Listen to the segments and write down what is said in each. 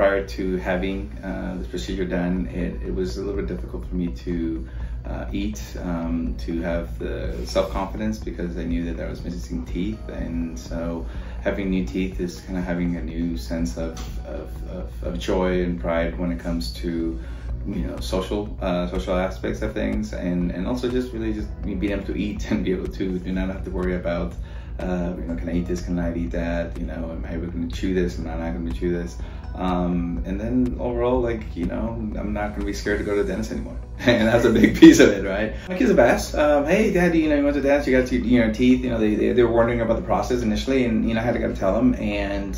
prior to having this procedure done, it was a little bit difficult for me to eat, to have the self-confidence, because I knew that I was missing teeth. And so having new teeth is kind of having a new sense of joy and pride when it comes to, you know, social aspects of things, and also just really just being able to eat and be able to not have to worry about you know, can I eat this, can I eat that, you know, am I able to chew this, am I not going to chew this, and then overall, like, you know, I'm not going to be scared to go to the dentist anymore. And that's a big piece of it, right? My kids have asked, hey daddy, you know, you went to the dentist, you got to, you know, teeth, you know, they were wondering about the process initially, and, you know, I had to go tell them, and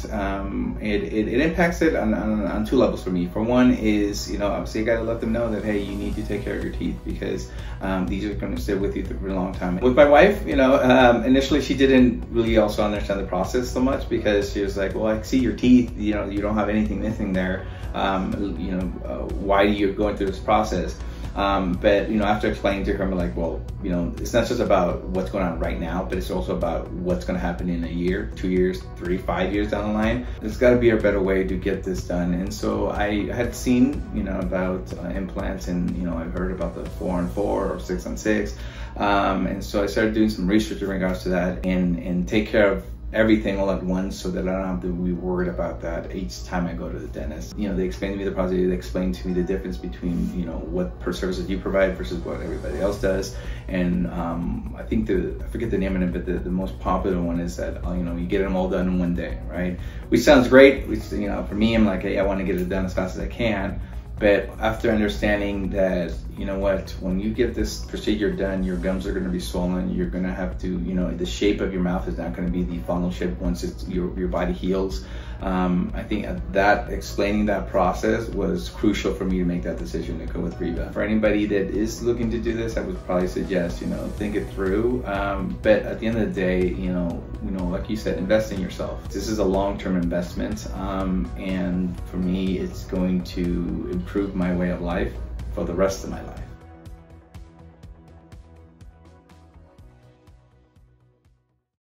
it impacts it on two levels for me. For one is, you know, obviously I got to let them know that, hey, you need to take care of your teeth, because these are going to stay with you for a long time. With my wife, you know, initially she didn't really also understand the process so much, because she was like, well, I see your teeth, you know, you don't have anything missing there, you know, why are you going through this process? But, you know, after explaining to her, I'm like, well, you know, it's not just about what's going on right now, but it's also about what's going to happen in a year, 2 years, 3, 5 years down the line. There's got to be a better way to get this done. And so I had seen, you know, about implants, and, you know, I've heard about the 4-on-4 or 6-on-6. And so I started doing some research in regards to that, and take care of everything all at once, so that I don't have to be worried about that each time I go to the dentist. You know, they explained to me the process, they explained to me the difference between, you know, what services you provide versus what everybody else does. And I think I forget the name of it, but the most popular one is that, you know, you get them all done in one day, right? Which sounds great, which, you know, for me, I'm like, hey, I want to get it done as fast as I can. But after understanding that, you know what, when you get this procedure done, your gums are going to be swollen, you're going to have to, you know, the shape of your mouth is not going to be the funnel shape once it's, your body heals. I think that explaining that process was crucial for me to make that decision to go with Reva. For anybody that is looking to do this, I would probably suggest, you know, think it through. But at the end of the day, you know, like you said, invest in yourself. This is a long-term investment, and for me, it's going to improve my way of life for the rest of my life.